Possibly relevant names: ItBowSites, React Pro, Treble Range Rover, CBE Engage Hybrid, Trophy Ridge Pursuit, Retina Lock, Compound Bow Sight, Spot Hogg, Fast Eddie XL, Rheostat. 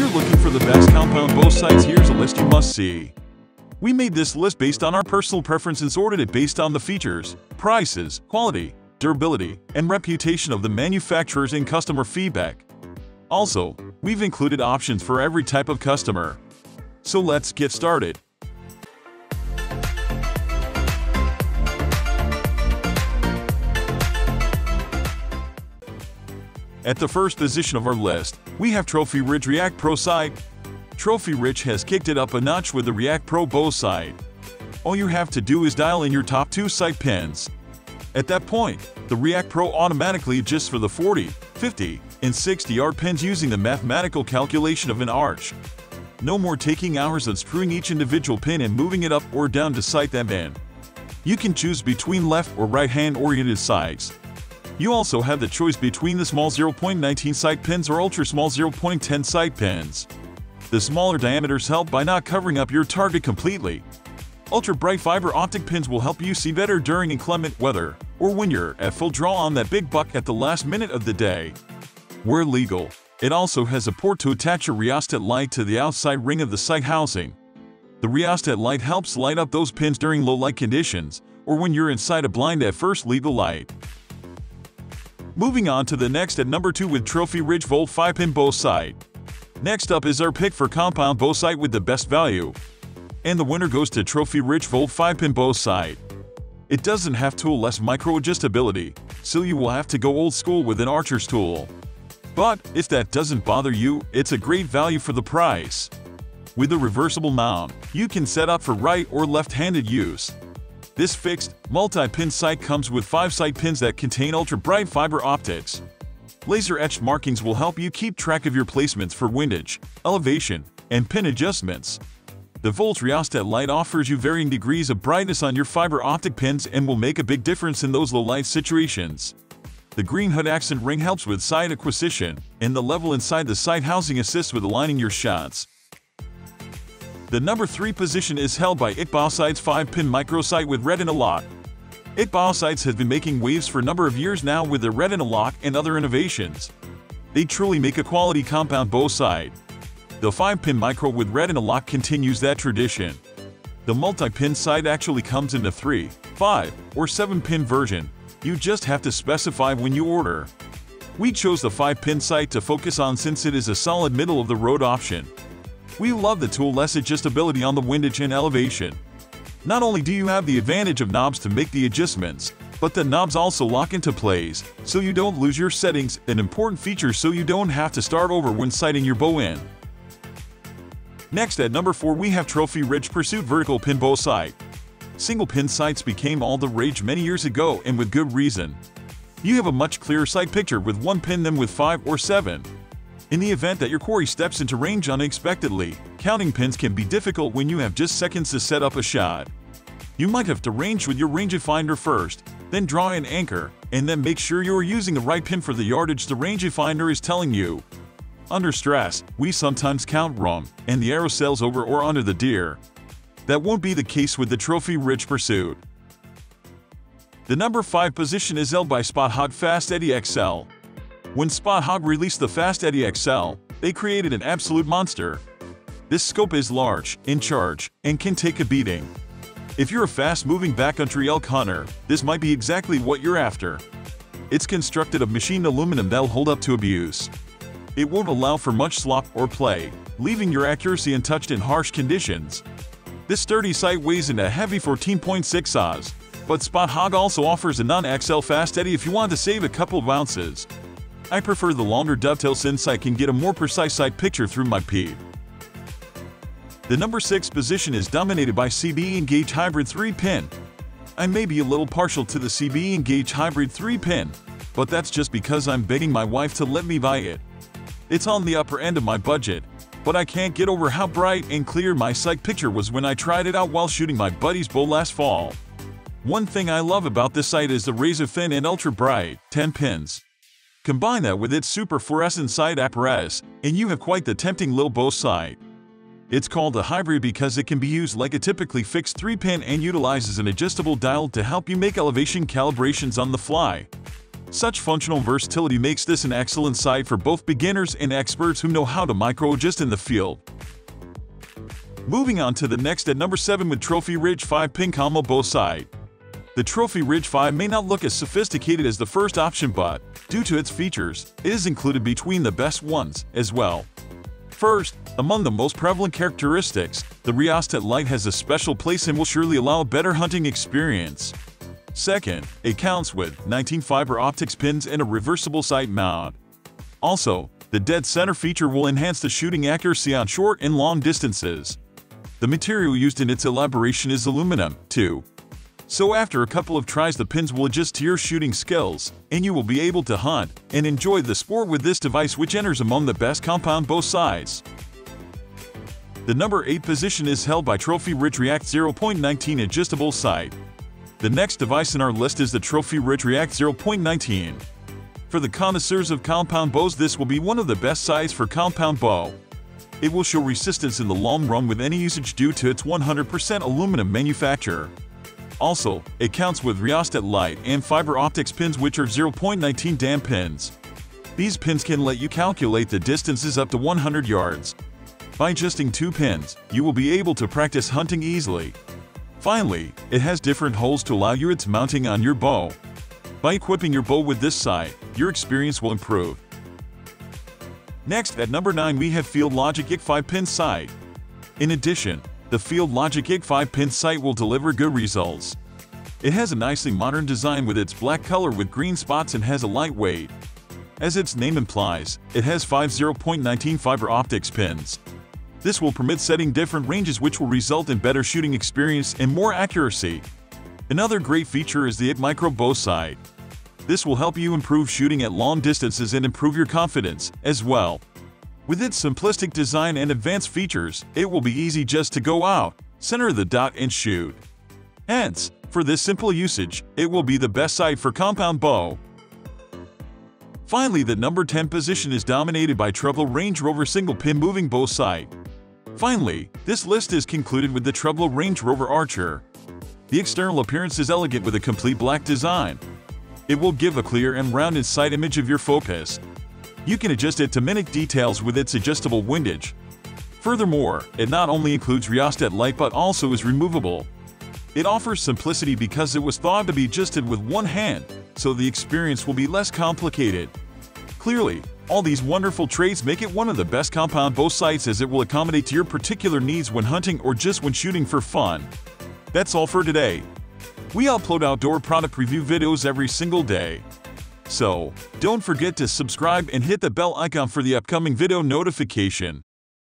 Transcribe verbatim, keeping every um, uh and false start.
you're looking for the best compound bow sights, here's a list you must see. We made this list based on our personal preference and sorted it based on the features, prices, quality, durability, and reputation of the manufacturers and customer feedback. Also, we've included options for every type of customer. So let's get started. At the first position of our list, we have Trophy Ridge React Pro Sight. Trophy Ridge has kicked it up a notch with the React Pro Bow Sight. All you have to do is dial in your top two sight pins. At that point, the React Pro automatically adjusts for the forty, fifty, and sixty yard pins using the mathematical calculation of an arch. No more taking hours unscrewing each individual pin and moving it up or down to sight them in. You can choose between left or right-hand oriented sights. You also have the choice between the small zero point one nine sight pins or ultra-small zero point one zero sight pins. The smaller diameters help by not covering up your target completely. Ultra-bright fiber optic pins will help you see better during inclement weather, or when you're at full draw on that big buck at the last minute of the day. Where legal, it also has a port to attach your rheostat light to the outside ring of the sight housing. The rheostat light helps light up those pins during low-light conditions, or when you're inside a blind at first legal light. Moving on to the next at number two with Trophy Ridge Volt five pin Bow Sight. Next up is our pick for compound bow sight with the best value. And the winner goes to Trophy Ridge Volt five pin Bow Sight. It doesn't have tool-less micro-adjustability, so you will have to go old school with an archer's tool. But if that doesn't bother you, it's a great value for the price. With a reversible mount, you can set up for right or left-handed use. This fixed, multi-pin sight comes with five sight pins that contain ultra-bright fiber optics. Laser-etched markings will help you keep track of your placements for windage, elevation, and pin adjustments. The Volt Rheostat light offers you varying degrees of brightness on your fiber optic pins and will make a big difference in those low-light situations. The green hood accent ring helps with sight acquisition, and the level inside the sight housing assists with aligning your shots. The number three position is held by ItBowSites five pin Micro Sight with Retina Lock. ItBowSites has been making waves for a number of years now with the Retina Lock and other innovations. They truly make a quality compound bow sight. The five pin Micro with Retina Lock continues that tradition. The multi-pin sight actually comes in a three, five, or seven pin version. You just have to specify when you order. We chose the five pin sight to focus on since it is a solid middle-of-the-road option. We love the tool-less adjustability on the windage and elevation. Not only do you have the advantage of knobs to make the adjustments, but the knobs also lock into place, so you don't lose your settings, an important feature so you don't have to start over when sighting your bow in. Next at number four we have Trophy Ridge Pursuit Vertical Pin Bow Sight. Single pin sights became all the rage many years ago and with good reason. You have a much clearer sight picture with one pin than with five or seven. In the event that your quarry steps into range unexpectedly, counting pins can be difficult when you have just seconds to set up a shot. You might have to range with your rangefinder first, then draw an anchor, and then make sure you are using the right pin for the yardage the rangefinder is telling you. Under stress, we sometimes count wrong, and the arrow sails over or under the deer. That won't be the case with the Trophy Ridge Pursuit. The number five position is held by Spot Hogg Fast Eddie X L. When Spot Hogg released the Fast Eddie X L, they created an absolute monster. This scope is large, in charge, and can take a beating. If you're a fast-moving backcountry elk hunter, this might be exactly what you're after. It's constructed of machined aluminum that'll hold up to abuse. It won't allow for much slop or play, leaving your accuracy untouched in harsh conditions. This sturdy sight weighs in a heavy fourteen point six ounces, but Spot Hogg also offers a non-X L Fast Eddie if you want to save a couple of ounces. I prefer the longer dovetail since I can get a more precise sight picture through my peep. The number six position is dominated by C B E Engage Hybrid three pin. I may be a little partial to the C B E Engage Hybrid three pin, but that's just because I'm begging my wife to let me buy it. It's on the upper end of my budget, but I can't get over how bright and clear my sight picture was when I tried it out while shooting my buddy's bow last fall. One thing I love about this sight is the razor thin and ultra bright, ten pins. Combine that with its super fluorescent sight apparatus, and you have quite the tempting little bow sight. It's called a hybrid because it can be used like a typically fixed three pin and utilizes an adjustable dial to help you make elevation calibrations on the fly. Such functional versatility makes this an excellent site for both beginners and experts who know how to microadjust in the field. Moving on to the next at number seven with Trophy Ridge five pin combo bow sight. The Trophy Ridge five may not look as sophisticated as the first option, but, due to its features, it is included between the best ones as well. First, among the most prevalent characteristics, the Rheostat light has a special place and will surely allow a better hunting experience. Second, it counts with nineteen fiber optics pins and a reversible sight mount. Also, the dead center feature will enhance the shooting accuracy on short and long distances. The material used in its elaboration is aluminum, too. So after a couple of tries, the pins will adjust to your shooting skills, and you will be able to hunt and enjoy the sport with this device, which enters among the best compound bow sights. The number eight position is held by Trophy Ridge React zero point one nine Adjustable Sight. The next device in our list is the Trophy Ridge React zero point one nine. For the connoisseurs of compound bows, this will be one of the best sights for compound bow. It will show resistance in the long run with any usage due to its one hundred percent aluminum manufacture. Also, it counts with Rheostat light and fiber optics pins, which are zero point one nine D A M pins. These pins can let you calculate the distances up to one hundred yards. By adjusting two pins, you will be able to practice hunting easily. Finally, it has different holes to allow you its mounting on your bow. By equipping your bow with this sight, your experience will improve. Next, at number nine we have Field Logic I G five pin sight. In addition, the Field Logic I G five pin sight will deliver good results. It has a nicely modern design with its black color with green spots and has a lightweight. As its name implies, it has five zero point one nine fiber optics pins. This will permit setting different ranges, which will result in better shooting experience and more accuracy. Another great feature is the I T Micro Bow Sight. This will help you improve shooting at long distances and improve your confidence as well. With its simplistic design and advanced features, it will be easy just to go out, center the dot and shoot. Hence, for this simple usage, it will be the best sight for compound bow. Finally, the number ten position is dominated by Treble Range Rover Single Pin Moving Bow Sight. Finally, this list is concluded with the Treble Range Rover Archer. The external appearance is elegant with a complete black design. It will give a clear and rounded sight image of your focus. You can adjust it to mimic details with its adjustable windage. Furthermore, it not only includes Rheostat light but also is removable. It offers simplicity because it was thought to be adjusted with one hand, so the experience will be less complicated. Clearly, all these wonderful traits make it one of the best compound bow sights, as it will accommodate to your particular needs when hunting or just when shooting for fun. That's all for today. We upload outdoor product review videos every single day. So, don't forget to subscribe and hit the bell icon for the upcoming video notification.